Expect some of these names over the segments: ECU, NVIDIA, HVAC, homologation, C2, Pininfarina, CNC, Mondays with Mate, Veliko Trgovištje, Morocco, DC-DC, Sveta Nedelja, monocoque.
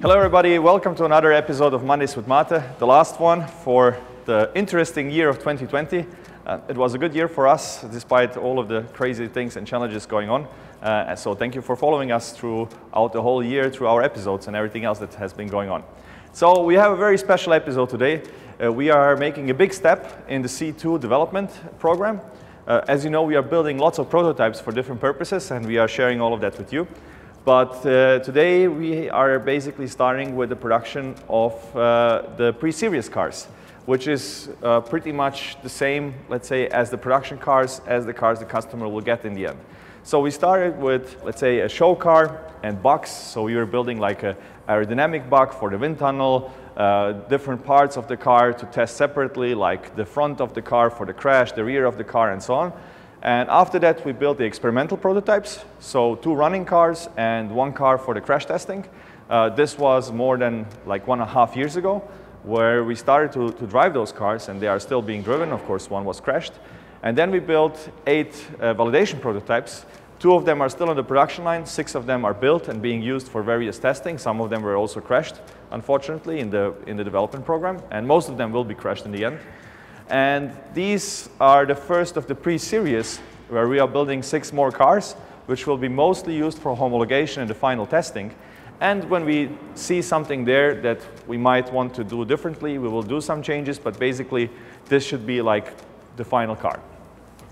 Hello everybody, welcome to another episode of Mondays with Mate, the last one for the interesting year of 2020. It was a good year for us, despite all of the crazy things and challenges going on. So thank you for following us throughout the whole year, through our episodes and everything else that has been going on. So we have a very special episode today. We are making a big step in the C2 development program. As you know, we are building lots of prototypes for different purposes, and we are sharing all of that with you. But today we are basically starting with the production of the pre-series cars, which is pretty much the same, let's say, as the production cars, as the cars the customer will get in the end. So we started with, let's say, a show car and box. So we were building like an aerodynamic box for the wind tunnel, different parts of the car to test separately, like the front of the car for the crash, the rear of the car, and so on. And after that, we built the experimental prototypes, so 2 running cars and 1 car for the crash testing. This was more than like 1.5 years ago, where we started to drive those cars, and they are still being driven. Of course, one was crashed. And then we built 8 validation prototypes. 2 of them are still on the production line, 6 of them are built and being used for various testing. Some of them were also crashed, unfortunately, in the development program, and most of them will be crashed in the end. And these are the first of the pre-series, where we are building 6 more cars, which will be mostly used for homologation and the final testing. And when we see something there that we might want to do differently, we will do some changes, but basically this should be like the final car.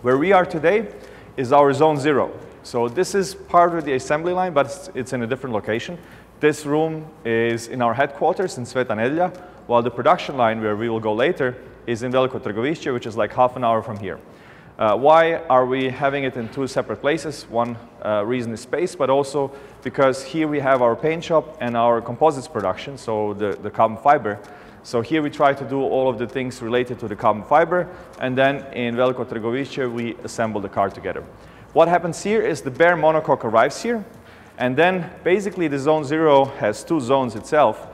Where we are today is our Zone 0. So this is part of the assembly line, but it's in a different location. This room is in our headquarters in Sveta Nedelja, while the production line, where we will go later, is in Veliko Trgovištje, which is like half an hour from here. Why are we having it in 2 separate places? One reason is space, but also because here we have our paint shop and our composites production, so the carbon fiber. So here we try to do all of the things related to the carbon fiber, and then in Veliko Trgovištje we assemble the car together. What happens here is the bare monocoque arrives here, and then basically the Zone 0 has 2 zones itself,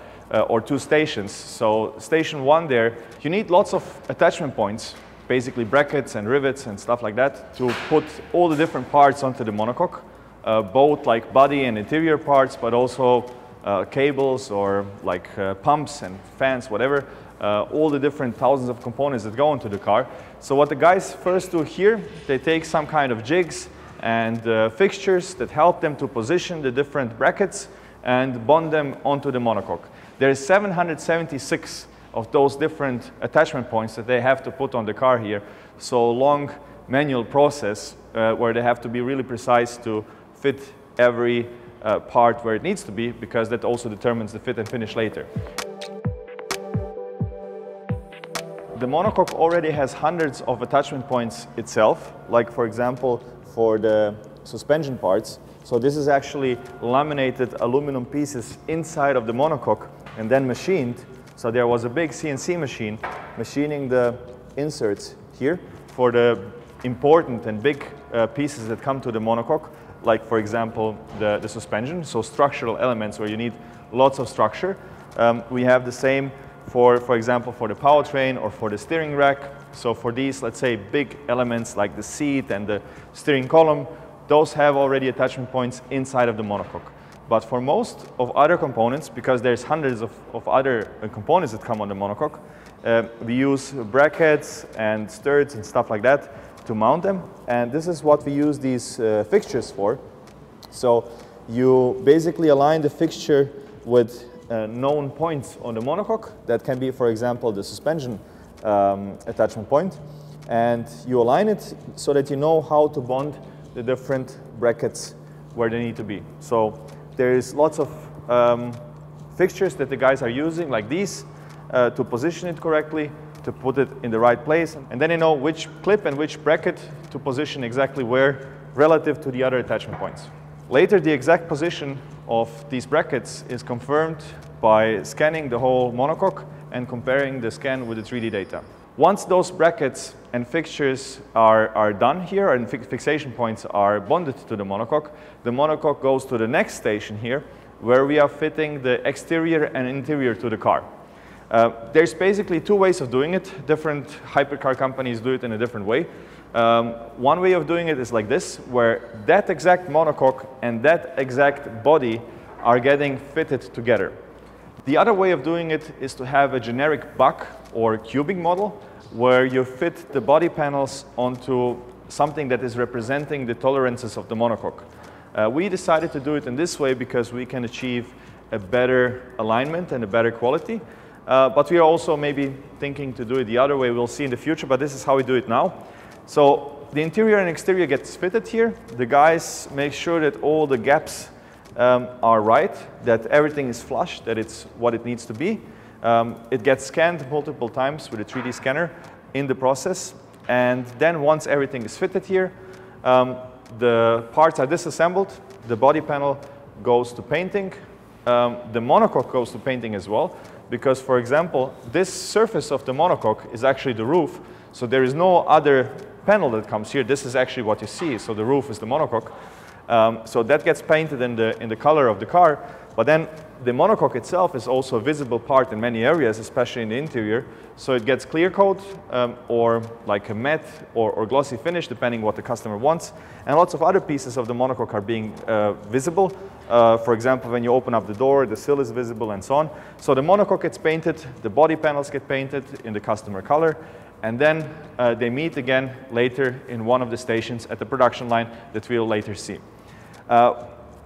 or 2 stations. So Station 1 there, you need lots of attachment points, basically brackets and rivets and stuff like that, to put all the different parts onto the monocoque, both like body and interior parts, but also cables or like pumps and fans, whatever, all the different thousands of components that go into the car. So what the guys first do here, they take some kind of jigs and fixtures that help them to position the different brackets and bond them onto the monocoque. There is 776 of those different attachment points that they have to put on the car here. So long manual process where they have to be really precise to fit every part where it needs to be, because that also determines the fit and finish later. The monocoque already has hundreds of attachment points itself, like for example for the suspension parts. So this is actually laminated aluminum pieces inside of the monocoque and then machined. So there was a big CNC machine machining the inserts here for the important and big pieces that come to the monocoque, like for example the suspension, so structural elements where you need lots of structure. We have the same for example for the powertrain or for the steering rack. So for these, let's say, big elements like the seat and the steering column, those have already attachment points inside of the monocoque. But for most of other components, because there's hundreds of other components that come on the monocoque, we use brackets and studs and stuff like that to mount them. And this is what we use these fixtures for. So you basically align the fixture with known points on the monocoque. That can be, for example, the suspension attachment point. And you align it so that you know how to bond the different brackets where they need to be. So there is lots of fixtures that the guys are using, like these, to position it correctly, to put it in the right place. And then you know which clip and which bracket to position exactly where relative to the other attachment points. Later, the exact position of these brackets is confirmed by scanning the whole monocoque and comparing the scan with the 3D data. Once those brackets and fixtures are done here and fixation points are bonded to the monocoque goes to the next station here, where we are fitting the exterior and interior to the car. There's basically 2 ways of doing it. Different hypercar companies do it in a different way. One way of doing it is like this, where that exact monocoque and that exact body are getting fitted together. The other way of doing it is to have a generic buck or cubic model where you fit the body panels onto something that is representing the tolerances of the monocoque. We decided to do it in this way because we can achieve a better alignment and a better quality. But we are also maybe thinking to do it the other way. We'll see in the future, but this is how we do it now. So the interior and exterior gets fitted here. The guys make sure that all the gaps are right, that everything is flush, that it's what it needs to be. It gets scanned multiple times with a 3D scanner in the process. And then once everything is fitted here, the parts are disassembled. The body panel goes to painting. The monocoque goes to painting as well, because, for example, this surface of the monocoque is actually the roof, so there is no other panel that comes here. This is actually what you see, so the roof is the monocoque. So that gets painted in the color of the car, but then the monocoque itself is also a visible part in many areas, especially in the interior, so it gets clear coat or like a matte or glossy finish, depending what the customer wants, and lots of other pieces of the monocoque are being visible. For example, when you open up the door, the sill is visible and so on. So the monocoque gets painted, the body panels get painted in the customer color, and then they meet again later in one of the stations at the production line that we'll later see.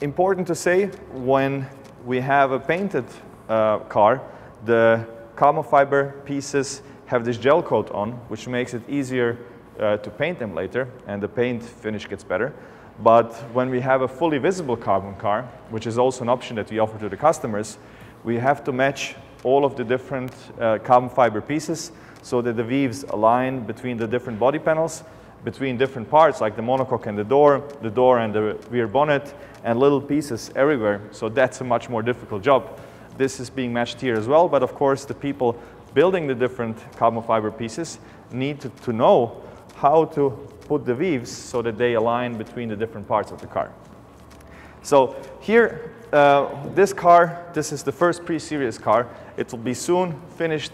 Important to say, when we have a painted car, the carbon fiber pieces have this gel coat on, which makes it easier to paint them later, and the paint finish gets better. But when we have a fully visible carbon car, which is also an option that we offer to the customers, we have to match all of the different carbon fiber pieces so that the weaves align between the different body panels, between different parts like the monocoque and the door and the rear bonnet, and little pieces everywhere. So that's a much more difficult job. This is being matched here as well, but of course the people building the different carbon fiber pieces need to know how to put the weaves so that they align between the different parts of the car. So here, this is the first pre-series car. It will be soon finished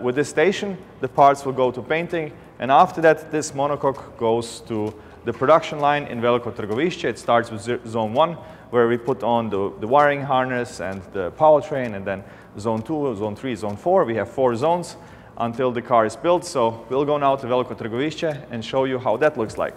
with this station. The parts will go to painting, and after that this monocoque goes to the production line in Veliko Trgovištje. It starts with zone 1, where we put on the wiring harness and the powertrain, and then zone 2, zone 3, zone 4. We have 4 zones until the car is built. So we'll go now to Veliko Trgovištje and show you how that looks like.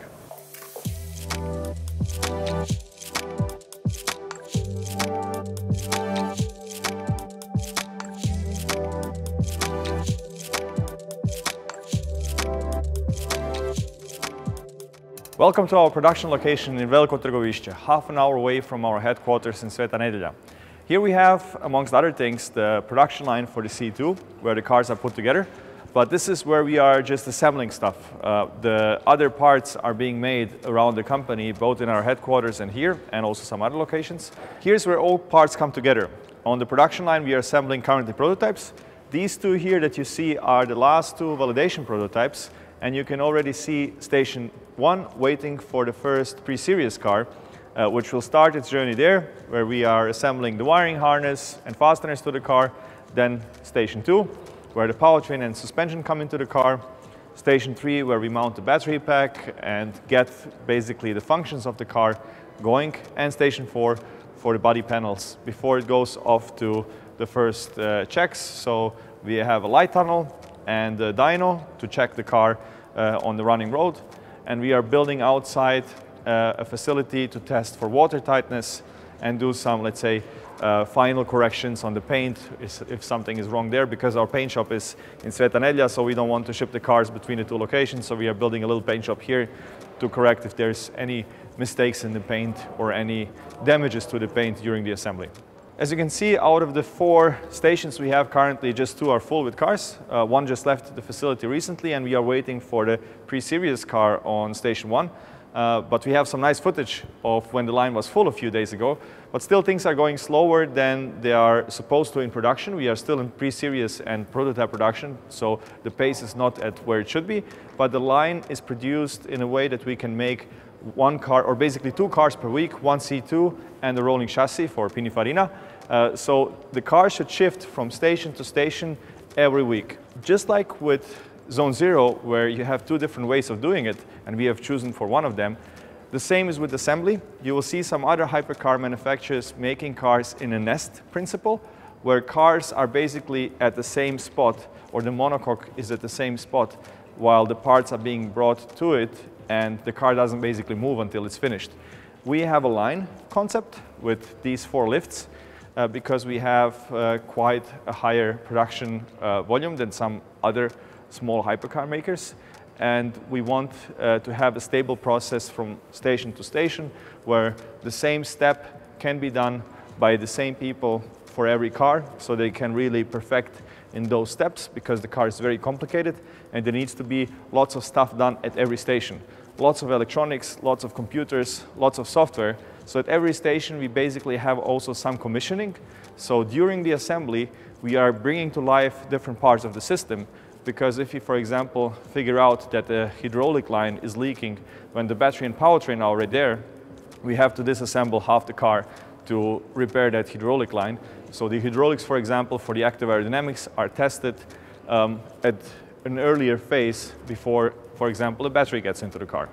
Welcome to our production location in Veliko Trgovištje, half an hour away from our headquarters in Sveta Nedelja. Here we have, amongst other things, the production line for the C2, where the cars are put together. But this is where we are just assembling stuff. The other parts are being made around the company, both in our headquarters and here, and also some other locations. Here's where all parts come together. On the production line, we are assembling currently prototypes. These two here that you see are the last two validation prototypes. And you can already see station 1 waiting for the first pre-series car, which will start its journey there, where we are assembling the wiring harness and fasteners to the car. Then station 2, where the powertrain and suspension come into the car. Station 3, where we mount the battery pack and get basically the functions of the car going. And station 4 for the body panels before it goes off to the first checks. So we have a light tunnel and a dyno to check the car on the running road. And we are building outside a facility to test for water tightness and do some, let's say, final corrections on the paint if something is wrong there, because our paint shop is in Sveta Nedelja, so we don't want to ship the cars between the two locations. So we are building a little paint shop here to correct if there's any mistakes in the paint or any damages to the paint during the assembly. As you can see, out of the 4 stations we have currently, just 2 are full with cars. One just left the facility recently, and we are waiting for the pre-series car on station 1. But we have some nice footage of when the line was full a few days ago. But still, things are going slower than they are supposed to in production. We are still in pre-series and prototype production, so the pace is not at where it should be. But the line is produced in a way that we can make one car, or basically 2 cars per week, one C2 and a rolling chassis for Pininfarina. So the car should shift from station to station every week. Just like with Zone 0, where you have 2 different ways of doing it, and we have chosen for one of them, the same is with assembly. You will see some other hypercar manufacturers making cars in a nest principle, where cars are basically at the same spot, or the monocoque is at the same spot while the parts are being brought to it, and the car doesn't basically move until it's finished. We have a line concept with these 4 lifts because we have quite a higher production volume than some other small hypercar makers. And we want to have a stable process from station to station where the same step can be done by the same people for every car, so they can really perfect in those steps, because the car is very complicated and there needs to be lots of stuff done at every station. Lots of electronics, lots of computers, lots of software. So at every station we basically have also some commissioning. So during the assembly we are bringing to life different parts of the system, because if you, for example, figure out that the hydraulic line is leaking when the battery and powertrain are already there, we have to disassemble half the car to repair that hydraulic line. So the hydraulics, for example, for the active aerodynamics are tested at an earlier phase before, for example, the battery gets into the car.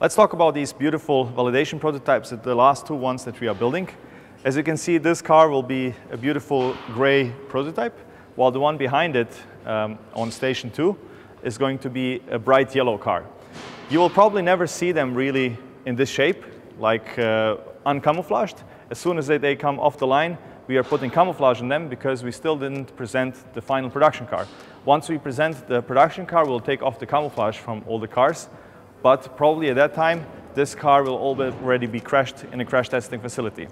Let's talk about these beautiful validation prototypes, the last 2 ones that we are building. As you can see, this car will be a beautiful gray prototype, while the one behind it on station 2 is going to be a bright yellow car. You will probably never see them really in this shape, like uncamouflaged. As soon as they come off the line, we are putting camouflage in them because we still didn't present the final production car. Once we present the production car, we'll take off the camouflage from all the cars, but probably at that time, this car will already be crashed in a crash testing facility.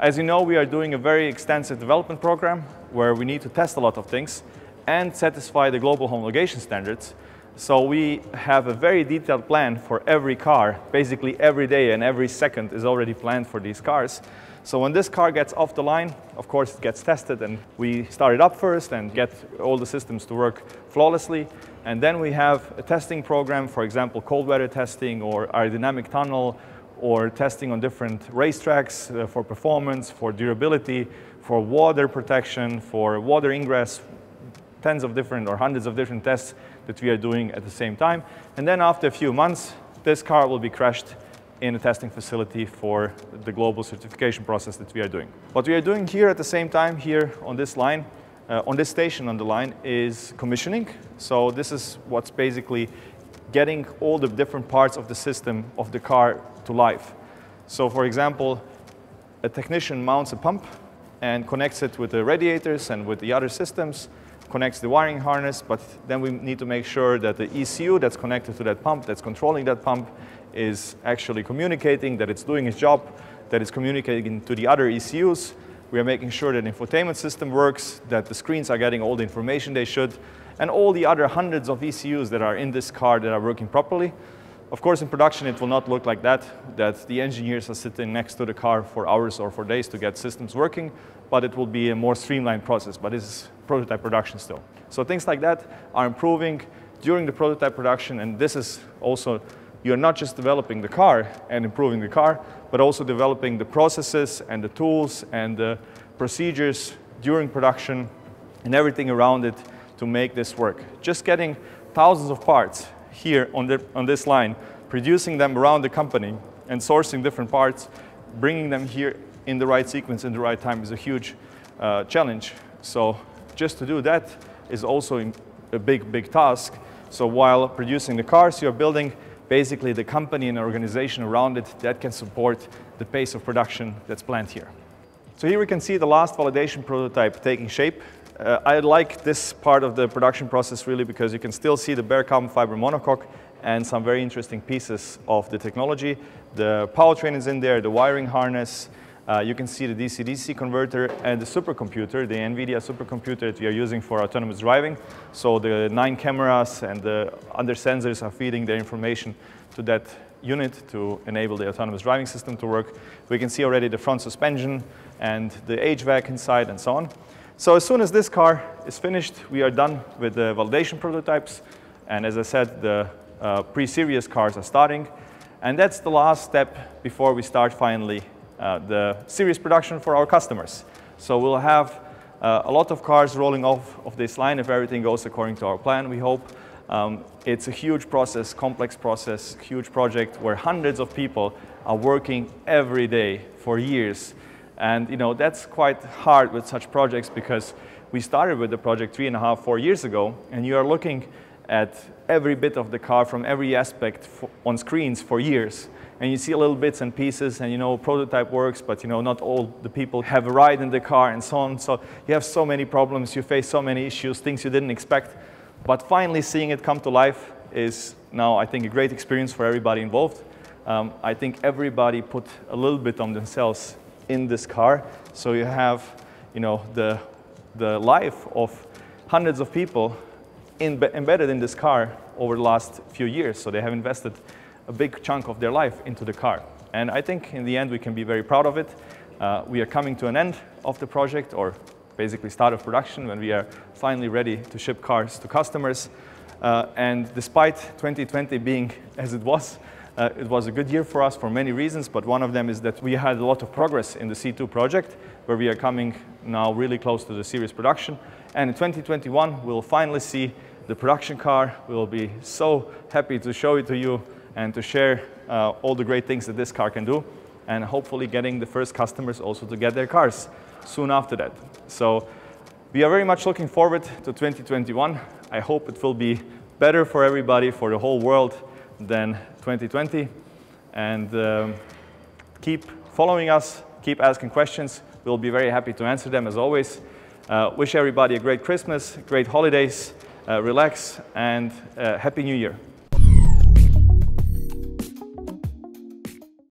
As you know, we are doing a very extensive development program where we need to test a lot of things and satisfy the global homologation standards. So we have a very detailed plan for every car. Basically every day and every second is already planned for these cars. So when this car gets off the line, of course it gets tested and we start it up first and get all the systems to work flawlessly. And then we have a testing program, for example, cold weather testing or aerodynamic tunnel or testing on different racetracks for performance, for durability, for water protection, for water ingress, tens of different or hundreds of different tests that we are doing at the same time. And then after a few months, this car will be crashed in a testing facility for the global certification process that we are doing. What we are doing here at the same time, here on this line, on this station on the line, is commissioning. So this is what's basically getting all the different parts of the system of the car to life. So for example, a technician mounts a pump and connects it with the radiators and with the other systems, connects the wiring harness, but then we need to make sure that the ECU that's connected to that pump, that's controlling that pump, is actually communicating, that it's doing its job, that it's communicating to the other ECUs. We are making sure that the infotainment system works, that the screens are getting all the information they should, and all the other hundreds of ECUs that are in this car that are working properly. Of course, in production, it will not look like that, that the engineers are sitting next to the car for hours or for days to get systems working, but it will be a more streamlined process. But this is prototype production still. So things like that are improving during the prototype production, and this is also, you're not just developing the car and improving the car, but also developing the processes and the tools and the procedures during production and everything around it to make this work. Just getting thousands of parts here on this line, producing them around the company and sourcing different parts, bringing them here in the right sequence, in the right time, is a huge challenge. So just to do that is also a big task. So while producing the cars, you're building basically the company and organization around it that can support the pace of production that's planned here. So here we can see the last validation prototype taking shape. I like this part of the production process really because you can still see the bare carbon fiber monocoque and some very interesting pieces of the technology. The powertrain is in there, the wiring harness, you can see the DC-DC converter and the supercomputer, the NVIDIA supercomputer that we are using for autonomous driving. So the 9 cameras and the other sensors are feeding their information to that unit to enable the autonomous driving system to work. We can see already the front suspension and the HVAC inside and so on. So as soon as this car is finished, we are done with the validation prototypes. And as I said, the pre-series cars are starting. And that's the last step before we start finally the series production for our customers. So we'll have a lot of cars rolling off of this line if everything goes according to our plan, we hope. It's a huge process, complex process, huge project where hundreds of people are working every day for years And you know, that's quite hard with such projects, because we started with the project 3.5–4 years ago, and you are looking at every bit of the car from every aspect on screens for years. And you see little bits and pieces, and you know, prototype works, but you know, not all the people have a ride in the car and so on. So you have so many problems, you face so many issues, things you didn't expect. But finally seeing it come to life is now, I think, a great experience for everybody involved. I think everybody put a little bit on themselves in this car. So you have, you know, the life of hundreds of people embedded in this car over the last few years. So they have invested a big chunk of their life into the car. And I think in the end we can be very proud of it. We are coming to an end of the project, or basically start of production, when we are finally ready to ship cars to customers. And despite 2020 being as it was, it was a good year for us for many reasons, but one of them is that we had a lot of progress in the C2 project, where we are coming now really close to the series production. And in 2021, we'll finally see the production car. We'll be so happy to show it to you and to share all the great things that this car can do, and hopefully getting the first customers also to get their cars soon after that. So we are very much looking forward to 2021. I hope it will be better for everybody, for the whole world, than 2020. And keep following us, keep asking questions. We'll be very happy to answer them as always. Wish everybody a great Christmas, great holidays, relax, and Happy New Year.